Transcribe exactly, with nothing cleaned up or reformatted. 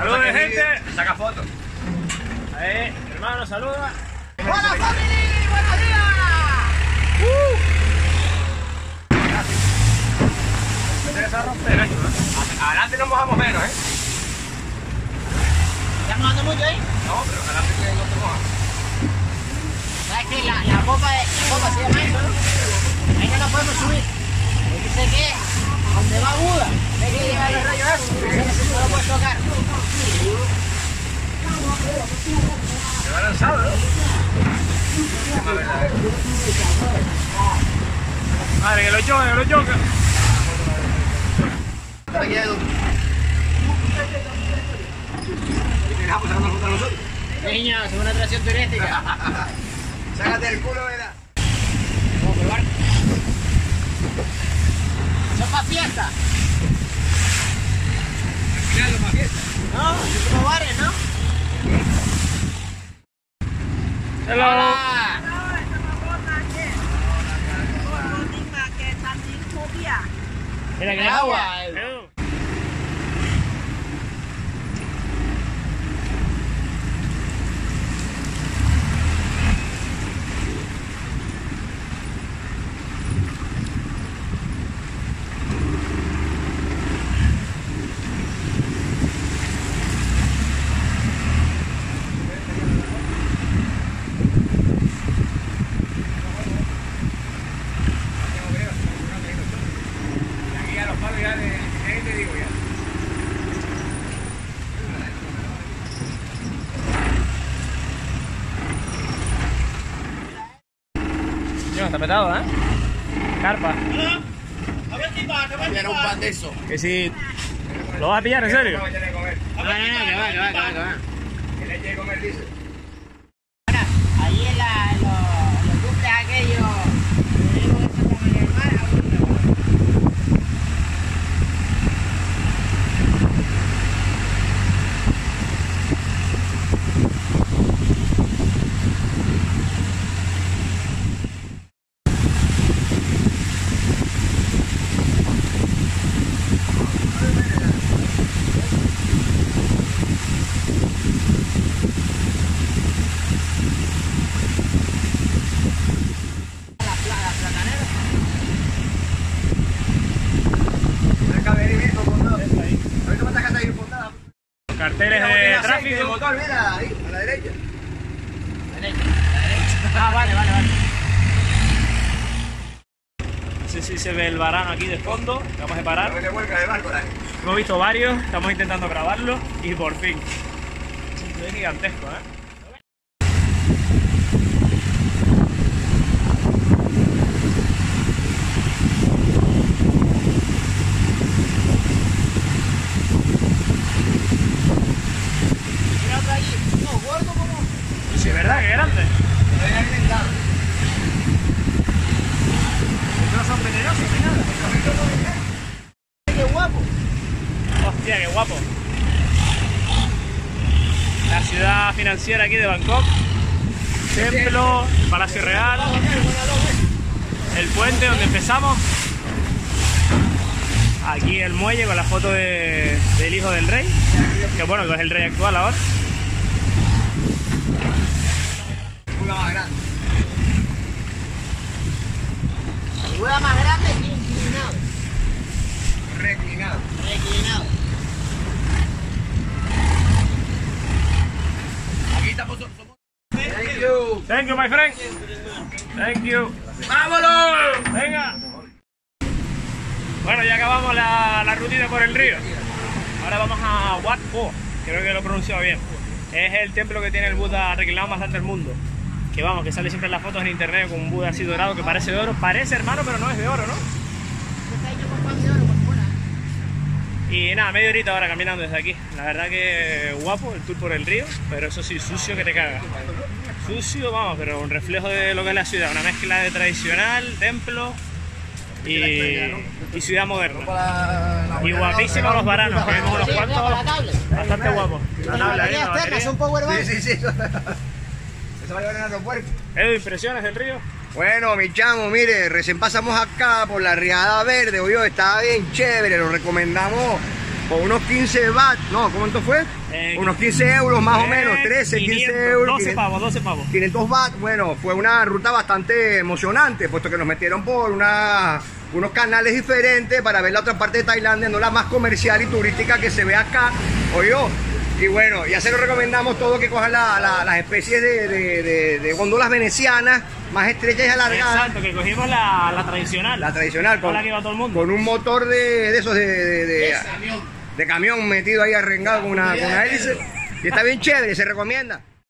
Saludos, gente. Saca fotos. Ahí, hermano, saluda. ¡Hola, familia! ¡Buenos días! Uh. Adelante nos mojamos menos, ¿eh? ¿Estás mojando mucho ahí? No, pero adelante que no te mojas. ¿Sabes qué? La, la popa se llama eso, ¿no? Ahí no nos podemos subir. Dice que donde va Buda, hay que llevar los rayos esos. No lo puedes tocar. Se va lanzado, ¿no? Madre, que lo choca, que lo choca. Aquí hay dos. ¿Qué dejamos sacando junto a nosotros? Niño, es una atracción turística. Sácate el culo, ¿verdad? Vamos a probar. Son para fiesta. Al final es para fiesta. No, son como bares, ¿no? Hello. Hola. Mira que agua. Está petado, ¿eh? Carpa. Era un pan de eso. Que si... ¿Lo vas a pillar, en serio? No, no, no, que va, que va, que va, que va. Que le eche de comer, dice. Bueno, ahí en la, los, los duples aquellos... Carteles de tráfico. De motor, mira, ahí, a la derecha. A la derecha, a la derecha. Ah, vale, vale, vale. No sé si se ve el varano aquí de fondo. Vamos a parar. No, de barco, hemos visto varios, estamos intentando grabarlo y por fin. Es gigantesco, ¿eh? ¿Verdad que grande? No son venenosos ni nada. ¡Qué guapo! ¡Hostia, qué guapo! La ciudad financiera aquí de Bangkok. Templo, Palacio Real. El puente donde empezamos. Aquí el muelle con la foto de, del hijo del rey. Que bueno, que es el rey actual ahora. Más grande. La rueda más grande que inclinado. Reclinado. Reclinado. Aquí estamos. Thank you. Thank you, my friend. Thank you. ¡Vámonos! Venga. Bueno, ya acabamos la, la rutina por el río. Ahora vamos a Wat Po. Creo que lo he pronunciado bien. Es el templo que tiene el Buda reclinado más grande del mundo. Que vamos, que sale siempre en las fotos en internet con un Buda así dorado que parece de oro. Parece, hermano, pero no es de oro, ¿no? Está hecho con pan de oro, por fuera. Y nada, media horita ahora caminando desde aquí. La verdad que guapo el tour por el río, pero eso sí, sucio que te caga. Sucio, vamos, pero un reflejo de lo que es la ciudad. Una mezcla de tradicional, templo y, y ciudad moderna. Y guapísimos los varanos, que vemos unos cuantos bastante guapos. La tabla, ahí, la batería. Son power bank. Sí, sí, sí. Se va a llevar al aeropuerto. Edu, ¿impresiones del río? Bueno, mi chamo, mire, recién pasamos acá por la Riada Verde, obvio, está bien chévere, lo recomendamos con unos quince baht, no, ¿cuánto fue? Eh, unos quince euros más eh, o menos, trece, quinientos, quince euros. doce pavos, doce pavos. quinientos baht, bueno, fue una ruta bastante emocionante, puesto que nos metieron por una, unos canales diferentes para ver la otra parte de Tailandia, no la más comercial y turística que se ve acá, oyo. Y bueno, ya se lo recomendamos todo que cojan la, la, las especies de, de, de, de góndolas venecianas más estrechas y alargadas. Exacto, que cogimos la, la tradicional. La tradicional, con, con la que va todo el mundo. Con un motor de, de esos de, de, de, de, camión. de camión metido ahí arrengado con una, con una hélice. Y está bien chévere, se recomienda.